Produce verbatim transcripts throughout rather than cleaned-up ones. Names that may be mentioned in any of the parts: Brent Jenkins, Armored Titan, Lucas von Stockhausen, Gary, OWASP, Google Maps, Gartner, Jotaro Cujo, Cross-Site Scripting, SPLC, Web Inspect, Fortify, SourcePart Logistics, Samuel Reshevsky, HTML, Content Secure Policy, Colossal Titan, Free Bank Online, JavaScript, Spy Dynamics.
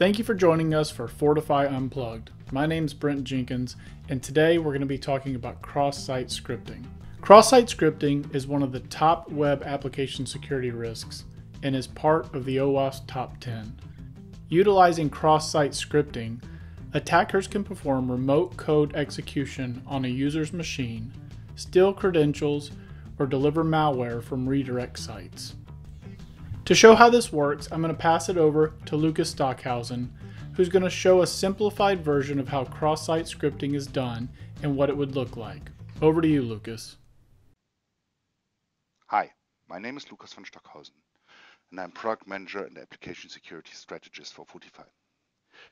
Thank you for joining us for Fortify Unplugged. My name's Brent Jenkins, and today we're going to be talking about cross-site scripting. Cross-site scripting is one of the top web application security risks and is part of the OWASP top ten. Utilizing cross-site scripting, attackers can perform remote code execution on a user's machine, steal credentials, or deliver malware from redirect sites. To show how this works, I'm going to pass it over to Lucas Stockhausen, who's going to show a simplified version of how cross-site scripting is done and what it would look like. Over to you, Lucas. Hi, my name is Lucas von Stockhausen, and I'm Product Manager and Application Security Strategist for Fortify.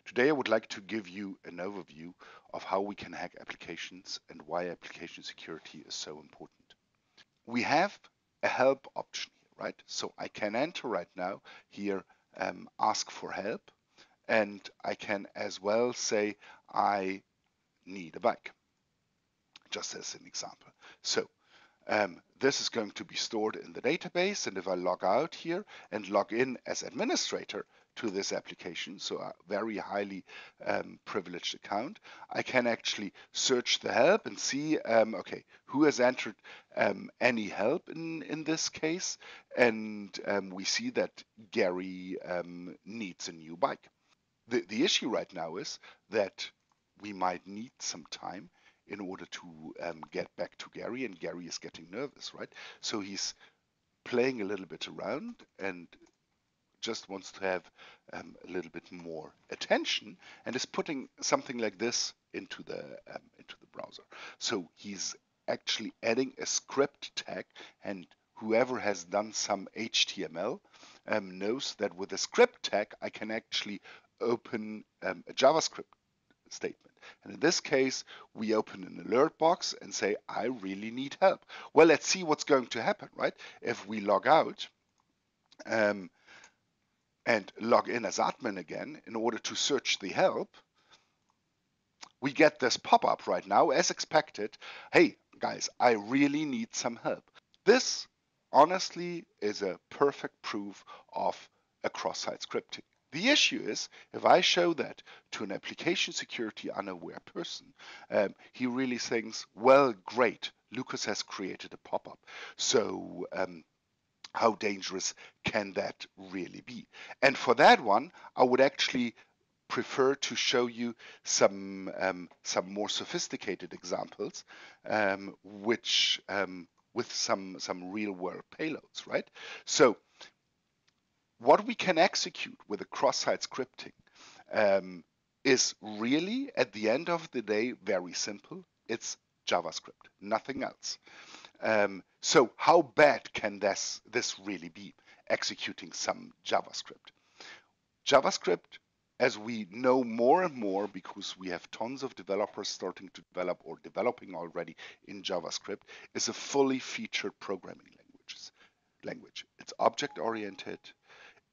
Today I would like to give you an overview of how we can hack applications and why application security is so important. We have a help option. Right? So I can enter right now here, um, ask for help, and I can as well say, I need a bike, just as an example. So um, this is going to be stored in the database, and if I log out here and log in as administrator to this application, so a very highly um, privileged account, I can actually search the help and see, um, okay, who has entered um, any help in, in this case, and um, we see that Gary um, needs a new bike. The, the issue right now is that we might need some time in order to um, get back to Gary, and Gary is getting nervous, right? So he's playing a little bit around and just wants to have um, a little bit more attention, and is putting something like this into the um, into the browser. So he's actually adding a script tag, and whoever has done some H T M L um, knows that with a script tag I can actually open um, a JavaScript statement. And in this case, we open an alert box and say, I really need help. Well, let's see what's going to happen, right? If we log out, um, and log in as admin again in order to search the help, we get this pop-up right now as expected. Hey guys, I really need some help. This honestly is a perfect proof of a cross-site scripting. The issue is, if I show that to an application security unaware person, um, he really thinks, well, great, Lucas has created a pop-up. So, um, how dangerous can that really be? And for that one, I would actually prefer to show you some um, some more sophisticated examples, um, which um, with some some real world payloads, right? So what we can execute with a cross-site scripting um, is really, at the end of the day, very simple. It's JavaScript, nothing else. Um, so how bad can this, this really be, executing some JavaScript? JavaScript, as we know more and more, because we have tons of developers starting to develop or developing already in JavaScript, is a fully featured programming language. language. It's object-oriented,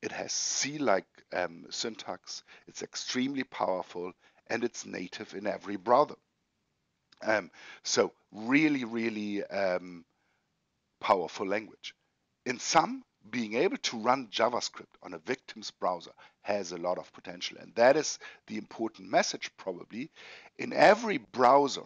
it has C-like um, syntax, it's extremely powerful, and it's native in every browser. Um, so really, really um, powerful language. In sum, being able to run JavaScript on a victim's browser has a lot of potential. And that is the important message probably. In every browser,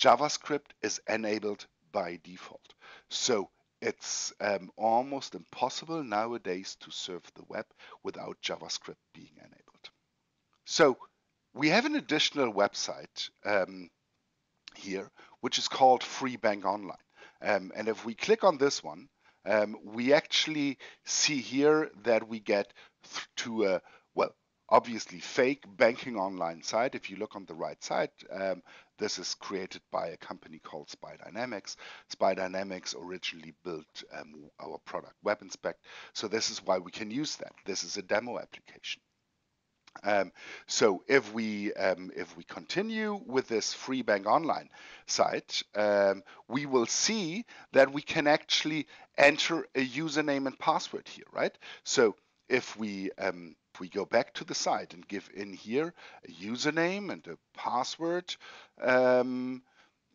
JavaScript is enabled by default. So it's um, almost impossible nowadays to surf the web without JavaScript being enabled. So we have an additional website um, here, which is called Free Bank Online. Um, and if we click on this one, um, we actually see here that we get to a, well, obviously fake banking online site. If you look on the right side, um, this is created by a company called Spy Dynamics. Spy Dynamics originally built um, our product, Web Inspect. So this is why we can use that. This is a demo application. Um, so if we um, if we continue with this Free Bank Online site, um, we will see that we can actually enter a username and password here, right? So if we um, if we go back to the site and give in here a username and a password, um,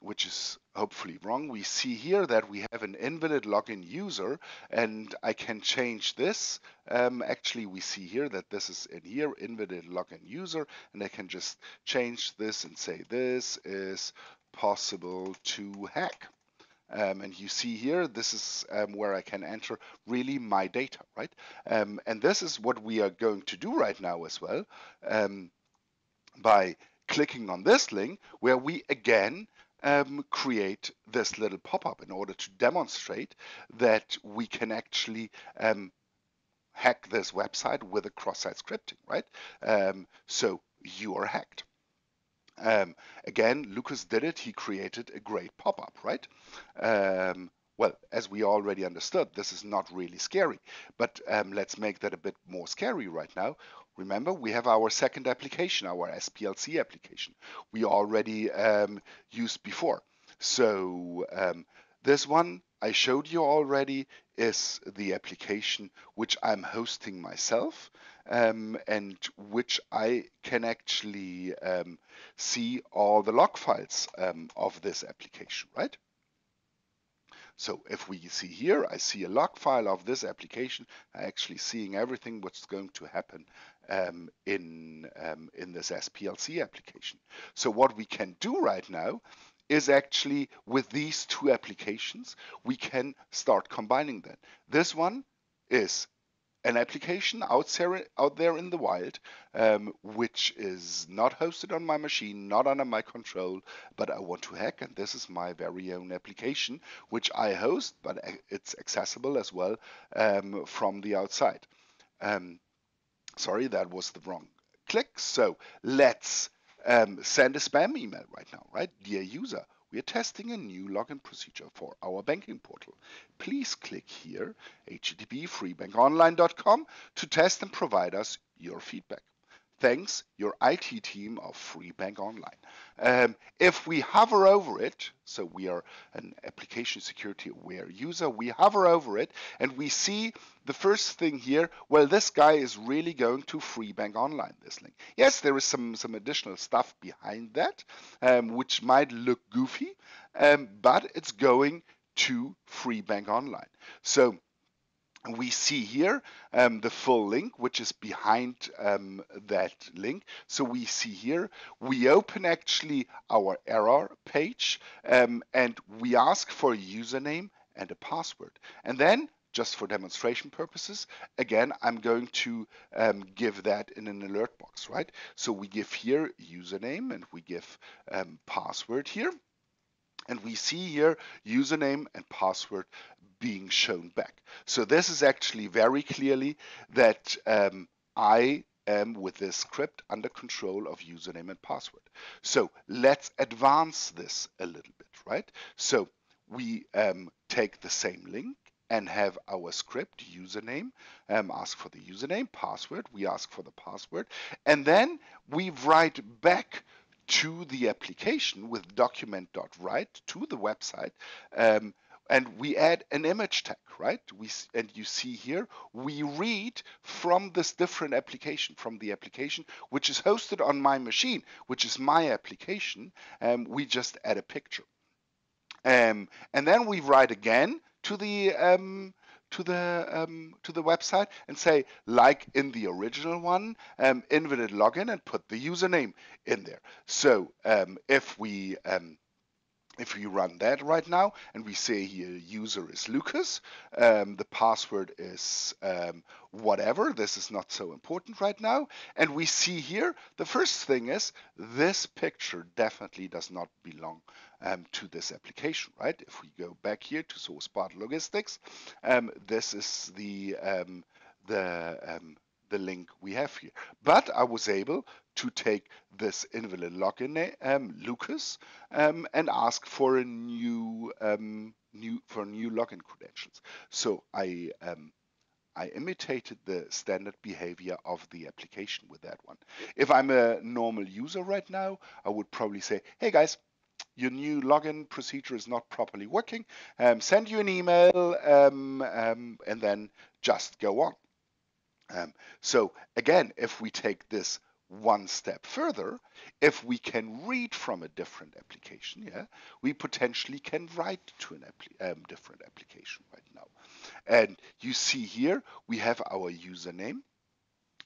which is hopefully wrong. We see here that we have an invalid login user, and I can change this. Um, actually, we see here that this is in here, invalid login user, and I can just change this and say this is possible to hack. Um, and you see here, this is um, where I can enter really my data, right? Um, and this is what we are going to do right now as well, um, by clicking on this link, where we again um, create this little pop-up in order to demonstrate that we can actually um, hack this website with a cross-site scripting, right? Um, so you are hacked. Um, again, Lucas did it. He created a great pop-up, right? Um, well, as we already understood, this is not really scary, but um, let's make that a bit more scary right now. Remember, we have our second application, our S P L C application we already um, used before. So um, this one I showed you already is the application which I'm hosting myself, um, and which I can actually um, see all the log files um, of this application, right? So if we see here, I see a log file of this application, actually seeing everything what's going to happen um, in, um, in this S P L C application. So what we can do right now is actually with these two applications, we can start combining them. This one is an application out there in the wild, um, which is not hosted on my machine, not under my control, but I want to hack, and this is my very own application, which I host, but it's accessible as well um, from the outside. Um, sorry, that was the wrong click. So let's um, send a spam email right now, right? Dear user, we are testing a new login procedure for our banking portal. Please click here, H T T P free bank online dot com, to test and provide us your feedback. Thanks, your I T team of Free Bank Online. Um, if we hover over it, so we are an application security aware user, we hover over it and we see the first thing here, well, this guy is really going to Free Bank Online, this link. Yes, there is some, some additional stuff behind that, um, which might look goofy, um, but it's going to Free Bank Online. So we see here um, the full link, which is behind um, that link. So we see here, we open actually our error page um, and we ask for a username and a password. And then, just for demonstration purposes, again, I'm going to um, give that in an alert box, right? So we give here username and we give um, password here. And we see here username and password being shown back. So this is actually very clearly that um, I am with this script under control of username and password. So let's advance this a little bit, right? So we um, take the same link and have our script username, um, ask for the username, password, we ask for the password, and then we write back to the application with document.write to the website, um, and we add an image tag, right? We and you see here, we read from this different application, from the application which is hosted on my machine, which is my application, and um, we just add a picture. Um, and then we write again to the um, to the um, to the website and say, like in the original one, um, invalid login, and put the username in there. So um, if we um, if we run that right now and we say here user is Lucas, um, the password is um, whatever, this is not so important right now, and we see here the first thing is this picture definitely does not belong um, to this application, right? If we go back here to SourcePart Logistics, um, this is the um, the um, the link we have here, but I was able to take this invalid login um, Lucas um, and ask for a new um, new for new login credentials. So I um, I imitated the standard behavior of the application with that one. If I'm a normal user right now, I would probably say, hey guys, your new login procedure is not properly working. Um, send you an email um, um, and then just go on. Um, so again, if we take this one step further, if we can read from a different application, yeah, we potentially can write to an appli um, different application right now. And you see here, we have our username,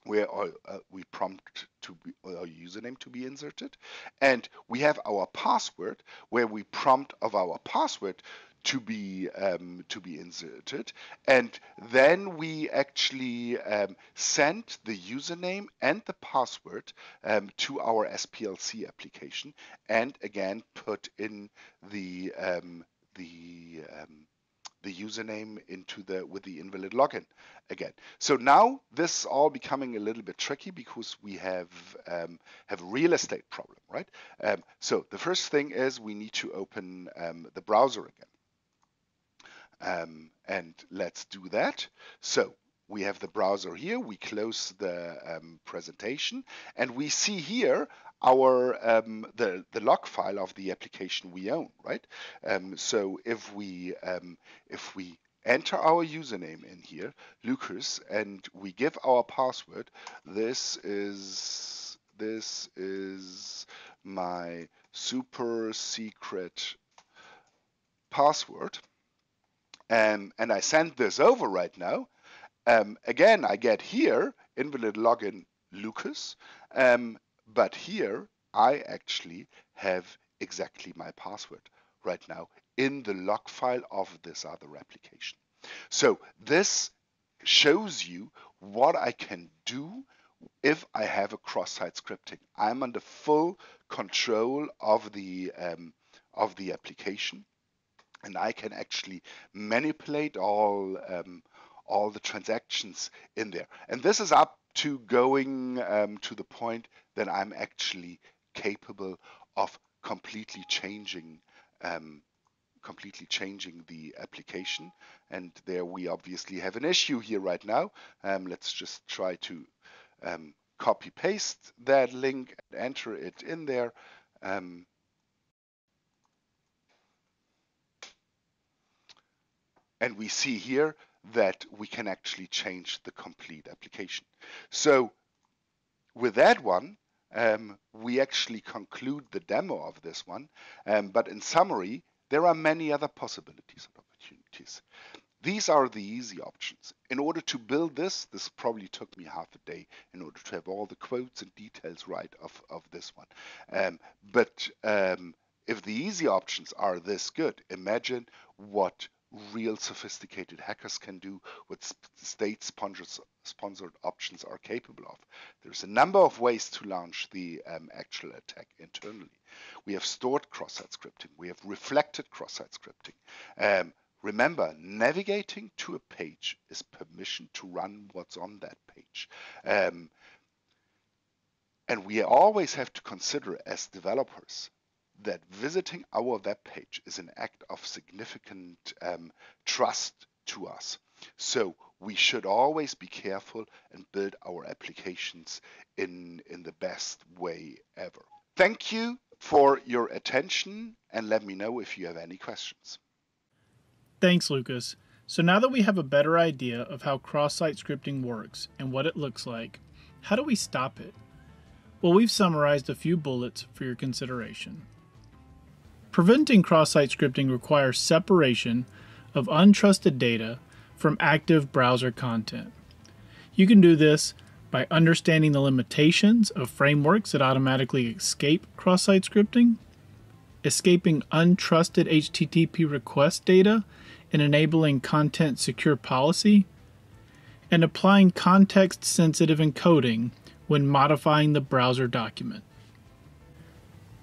where our, uh, we prompt to be, our username to be inserted, and we have our password, where we prompt of our password to be um, to be inserted, and then we actually um, send the username and the password um, to our S P L C application, and again put in the um, the um, the username into the with the invalid login again. So now this is all becoming a little bit tricky because we have um, have a real estate problem, right? Um, so the first thing is we need to open um, the browser again. Um, and let's do that. So we have the browser here, we close the um, presentation, and we see here our um, the, the log file of the application we own, right? Um, so if we um, if we enter our username in here, Lucas, and we give our password, this is this is my super secret password. Um, and I send this over right now. Um, again, I get here invalid login Lucas, um, but here I actually have exactly my password right now in the log file of this other application. So this shows you what I can do if I have a cross-site scripting. I'm under full control of the um, of the application. And I can actually manipulate all um, all the transactions in there. And this is up to going um, to the point that I'm actually capable of completely changing um, completely changing the application. And there we obviously have an issue here right now. Um, let's just try to um, copy paste that link and enter it in there. Um, And we see here that we can actually change the complete application. So with that one, um, we actually conclude the demo of this one. Um, but in summary, there are many other possibilities and opportunities. These are the easy options. In order to build this, this probably took me half a day in order to have all the quotes and details right of, of this one. Um, but um, if the easy options are this good, imagine what real sophisticated hackers can do, what state sponsors, sponsored options are capable of. There's a number of ways to launch the um, actual attack internally. We have stored cross-site scripting. We have reflected cross-site scripting. Um, remember, navigating to a page is permission to run what's on that page. Um, and we always have to consider as developers that visiting our web page is an act of significant um, trust to us. So we should always be careful and build our applications in, in the best way ever. Thank you for your attention, and let me know if you have any questions. Thanks, Lucas. So now that we have a better idea of how cross-site scripting works and what it looks like, how do we stop it? Well, we've summarized a few bullets for your consideration. Preventing cross-site scripting requires separation of untrusted data from active browser content. You can do this by understanding the limitations of frameworks that automatically escape cross-site scripting, escaping untrusted H T T P request data and enabling content secure policy, and applying context-sensitive encoding when modifying the browser document.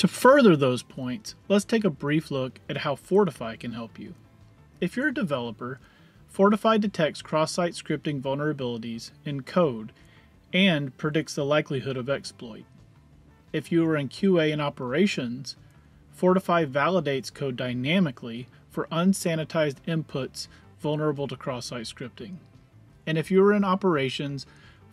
To further those points, let's take a brief look at how Fortify can help you. If you're a developer, Fortify detects cross-site scripting vulnerabilities in code and predicts the likelihood of exploit. If you are in Q A and operations, Fortify validates code dynamically for unsanitized inputs vulnerable to cross-site scripting. And if you are in operations,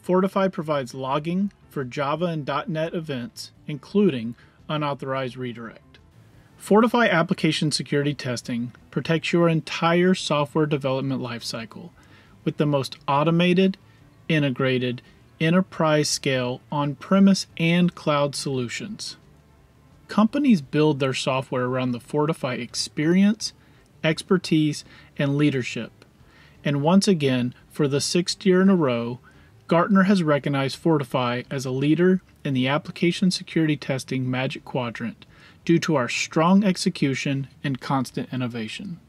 Fortify provides logging for Java and dot net events, including unauthorized redirect. Fortify application security testing protects your entire software development lifecycle with the most automated, integrated, enterprise scale on-premise and cloud solutions. Companies build their software around the Fortify experience, expertise, and leadership. And once again, for the sixth year in a row, Gartner has recognized Fortify as a leader in the application security testing Magic Quadrant due to our strong execution and constant innovation.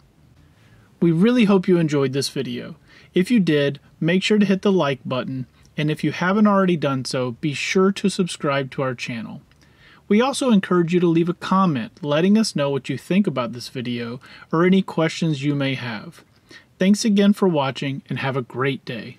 We really hope you enjoyed this video. If you did, make sure to hit the like button, and if you haven't already done so, be sure to subscribe to our channel. We also encourage you to leave a comment letting us know what you think about this video or any questions you may have. Thanks again for watching and have a great day.